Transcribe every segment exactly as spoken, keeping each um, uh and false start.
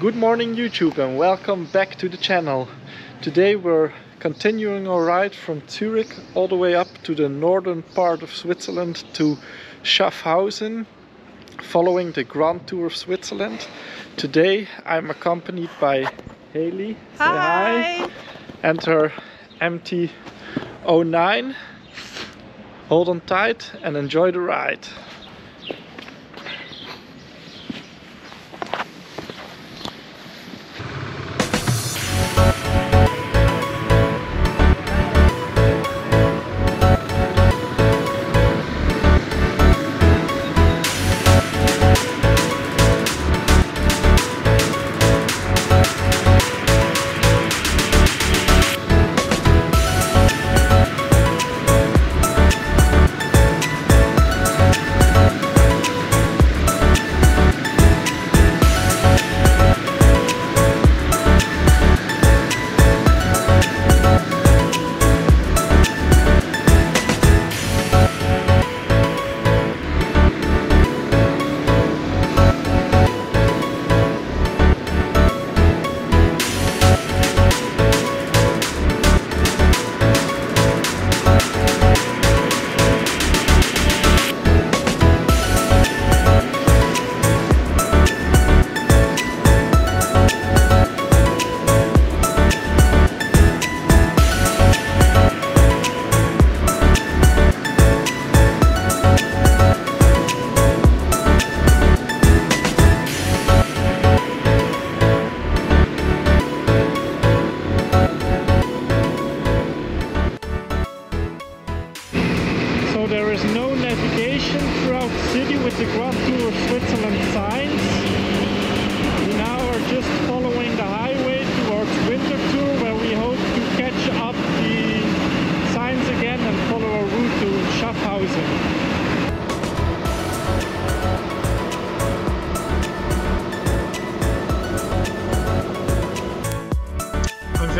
Good morning YouTube and welcome back to the channel. Today we're continuing our ride from Zurich all the way up to the northern part of Switzerland to Schaffhausen, following the Grand Tour of Switzerland. Today I'm accompanied by Hayley. Hi. Say hi. And her M T oh nine. Hold on tight and enjoy the ride.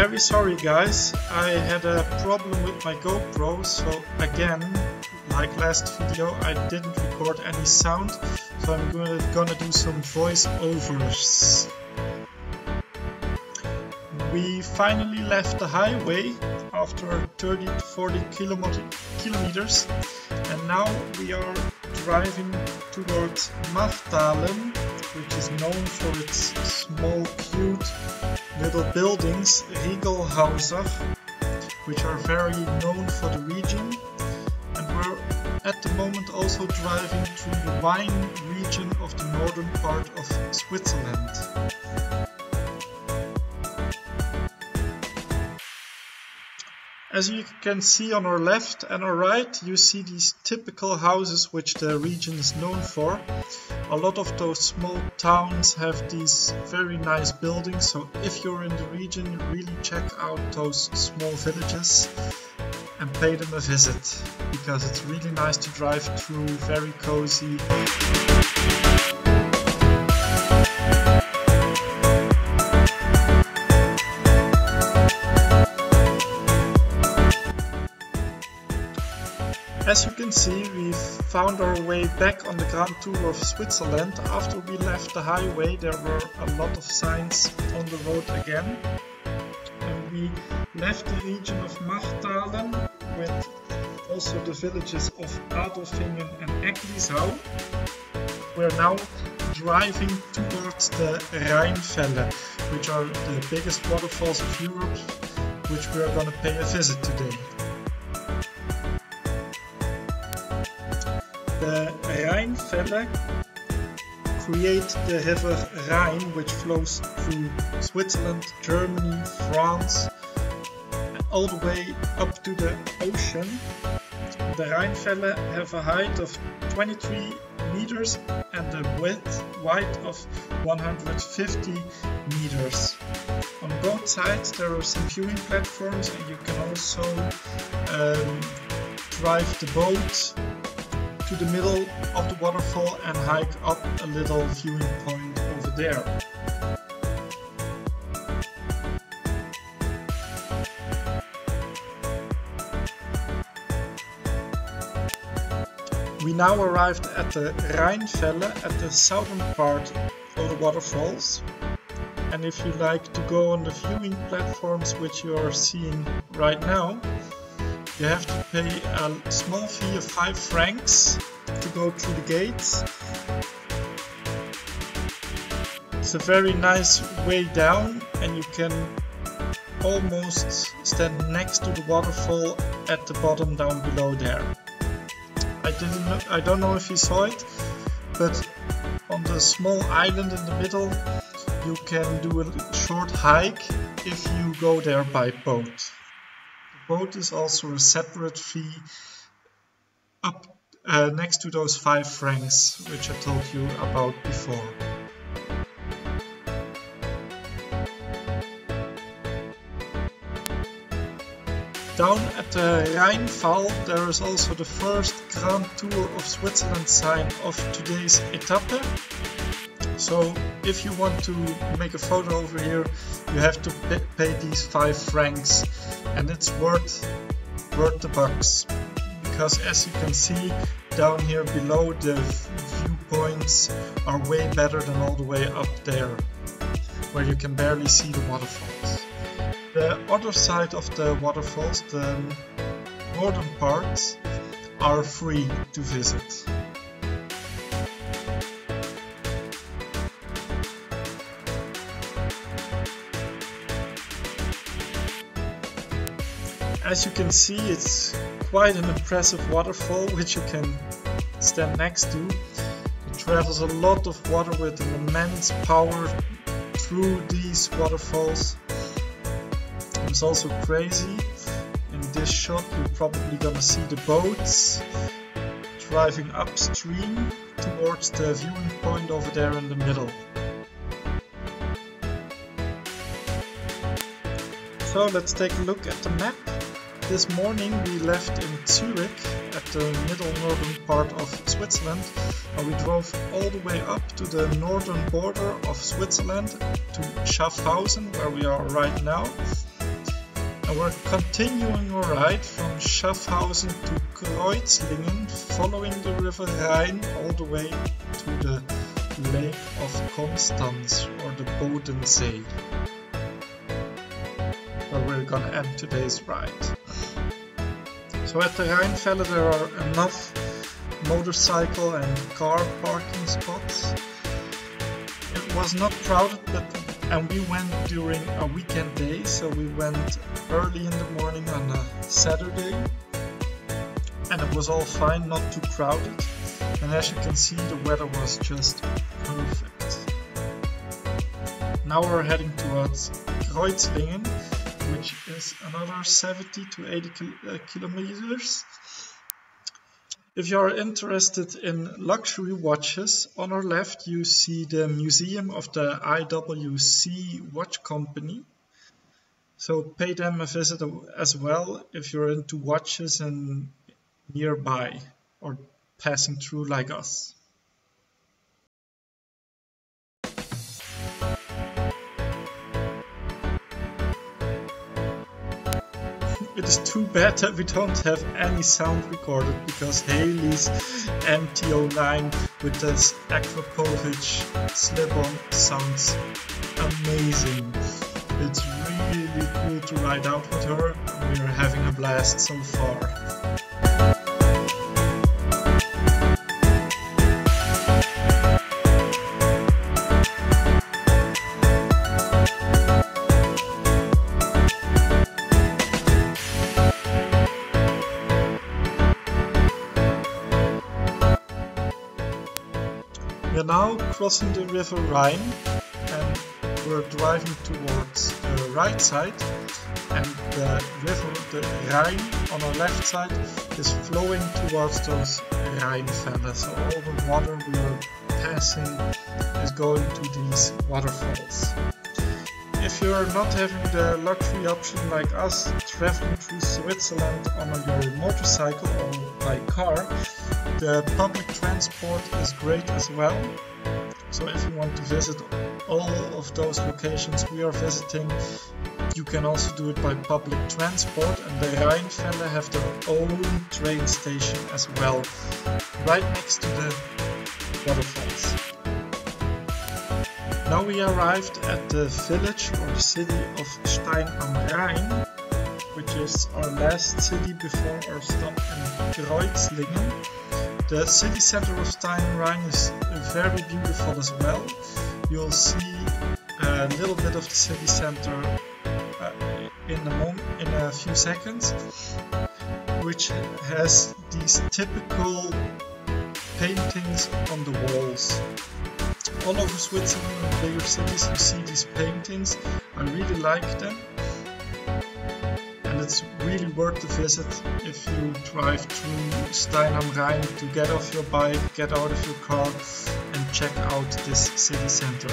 Very sorry guys, I had a problem with my GoPro, so again, like last video, I didn't record any sound, so I'm gonna, gonna do some voiceovers. We finally left the highway after thirty to forty kilometers, and now we are driving towards Marthalen, which is known for its small, cute little buildings, Riegelhäuser, which are very known for the region. And we're at the moment also driving through the Rhine region of the northern part of Switzerland. As you can see on our left and our right, you see these typical houses which the region is known for. A lot of those small towns have these very nice buildings, so if you're in the region, really check out those small villages and pay them a visit, because it's really nice to drive through, very cozy. As you can see, we've found our way back on the Grand Tour of Switzerland. After we left the highway, there were a lot of signs on the road again. And we left the region of Marthalen with also the villages of Adolfingen and Eglisau. We're now driving towards the Rheinfälle, which are the biggest waterfalls of Europe, which we're gonna pay a visit today. The Rheinfälle create the river Rhine, which flows through Switzerland, Germany, France, all the way up to the ocean. The Rheinfälle have a height of twenty-three meters and a width wide of one hundred fifty meters. On both sides there are some viewing platforms, and you can also um, drive the boat to the middle of the waterfall and hike up a little viewing point over there. We now arrived at the Rheinfälle, at the southern part of the waterfalls. And if you like to go on the viewing platforms which you are seeing right now, you have to pay a small fee of five francs to go through the gates. It's a very nice way down and you can almost stand next to the waterfall at the bottom down below there. I didn't know, I don't know if you saw it, but on the small island in the middle you can do a short hike if you go there by boat. The boat is also a separate fee up uh, next to those five francs which I told you about before. Down at the Rheinfall there is also the first Grand Tour of Switzerland sign of today's etappe. So if you want to make a photo over here, you have to pay these five francs, and it's worth, worth the bucks. Because as you can see down here below, the viewpoints are way better than all the way up there, where you can barely see the waterfalls. The other side of the waterfalls, the northern parts, are free to visit. As you can see, it's quite an impressive waterfall which you can stand next to. It travels a lot of water with an immense power through these waterfalls. It's also crazy. In this shot you're probably gonna see the boats driving upstream towards the viewing point over there in the middle. So let's take a look at the map. This morning we left in Zurich, at the middle northern part of Switzerland, and we drove all the way up to the northern border of Switzerland to Schaffhausen, where we are right now. And we're continuing our ride from Schaffhausen to Kreuzlingen, following the river Rhein all the way to the Lake of Constance, or the Bodensee, where we're gonna end today's ride. So at the Rheinfälle there are enough motorcycle and car parking spots. It was not crowded, but and we went during a weekend day, so we went early in the morning on a Saturday, and it was all fine, not too crowded, and as you can see the weather was just perfect. Now we're heading towards Kreuzlingen, which is another seventy to eighty kilometers. If you are interested in luxury watches, on our left you see the museum of the I W C watch company. So pay them a visit as well if you're into watches and nearby or passing through like us. It is too bad that we don't have any sound recorded, because Hayley's M T oh nine with this Akrapovic slip-on sounds amazing. It's really cool to ride out with her. We're having a blast so far. We are now crossing the river Rhine, and we're driving towards the right side, and the river the Rhine on our left side is flowing towards those Rheinfälle, so all the water we are passing is going to these waterfalls. If you're not having the luxury option like us, traveling through Switzerland on your motorcycle or by car, the public transport is great as well. So if you want to visit all of those locations we are visiting, you can also do it by public transport, and the Rheinfälle have their own train station as well, right next to the waterfalls. Now we arrived at the village or city of Stein am Rhein, which is our last city before our stop in Kreuzlingen. The city center of Stein am Rhein is very beautiful as well. You'll see a little bit of the city center uh, in, a moment, in a few seconds, which has these typical paintings on the walls. All over Switzerland, in bigger cities, you see these paintings. I really like them, and it's really worth the visit if you drive through Stein am Rhein to get off your bike, get out of your car and check out this city center.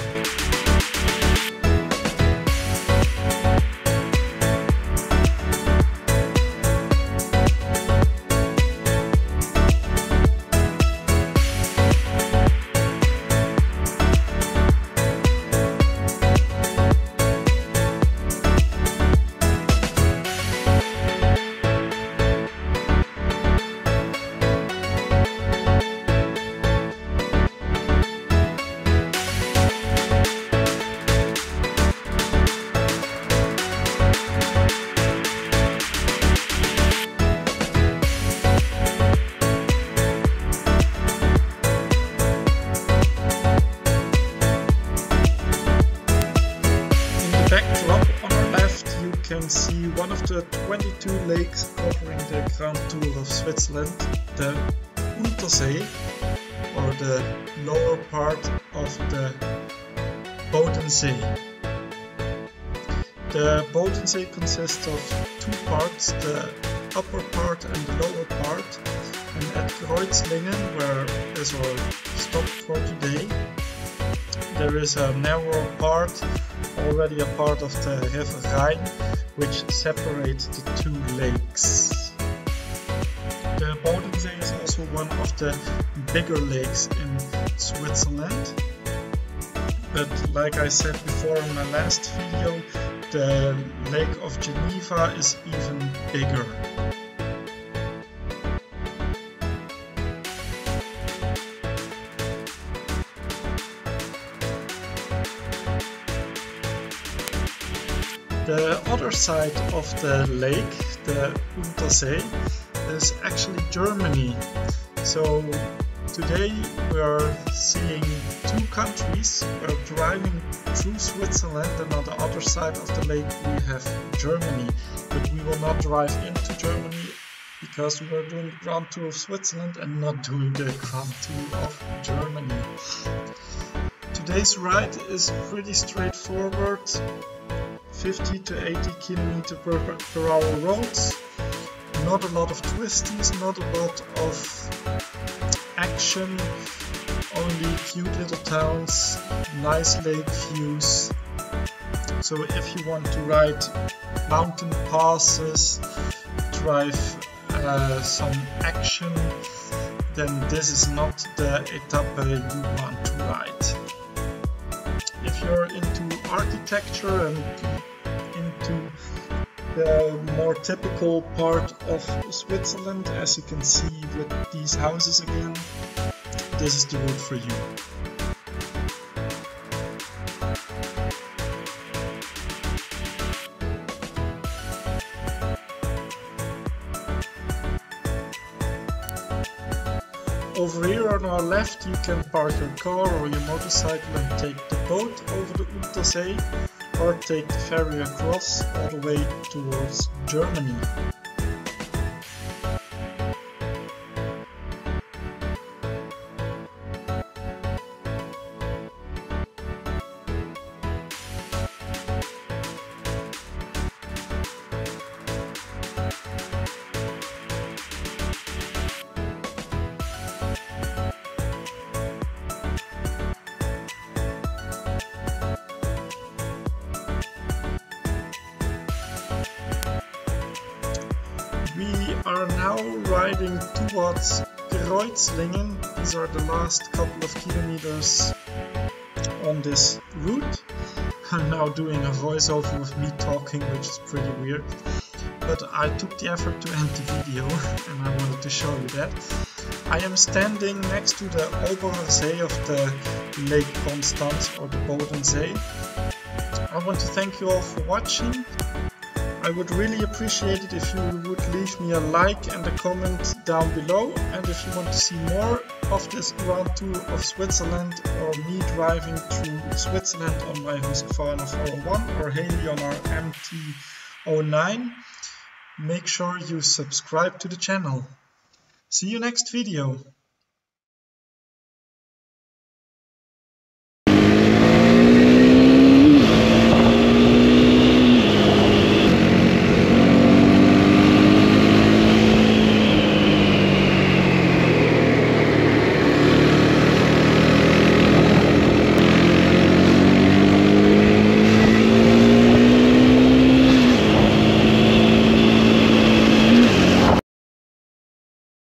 See one of the twenty-two lakes covering the Grand Tour of Switzerland, the Untersee, or the lower part of the Bodensee. The Bodensee consists of two parts, the upper part and the lower part, and at Kreuzlingen, where is our stop for today, there is a narrow part, already a part of the river Rhine, which separates the two lakes. The Bodensee is also one of the bigger lakes in Switzerland. But like I said before in my last video, the Lake of Geneva is even bigger. The other side of the lake, the Untersee, is actually Germany. So today we are seeing two countries. We're driving through Switzerland, and on the other side of the lake we have Germany. But we will not drive into Germany because we are doing the Grand Tour of Switzerland and not doing the Grand Tour of Germany. Today's ride is pretty straightforward. fifty to eighty kilometer per, per hour roads, not a lot of twisties, not a lot of action, only cute little towns, nice lake views. So if you want to ride mountain passes, drive uh, some action, then this is not the etape you want to ride. If you're into architecture and into the more typical part of Switzerland, as you can see with these houses again, this is the route for you. Over here on our left you can park your car or your motorcycle and take the boat over the Untersee, or take the ferry across all the way towards Germany. Riding towards Kreuzlingen. These are the last couple of kilometers on this route. I'm now doing a voiceover with me talking, which is pretty weird. But I took the effort to end the video and I wanted to show you that. I am standing next to the Obersee of the Lake Constance, or the Bodensee. I want to thank you all for watching. I would really appreciate it if you would leave me a like and a comment down below, and if you want to see more of this Grand Tour of Switzerland or me driving through Switzerland on my Husqvarna four oh one or Hayley on our M T oh nine, make sure you subscribe to the channel. See you next video!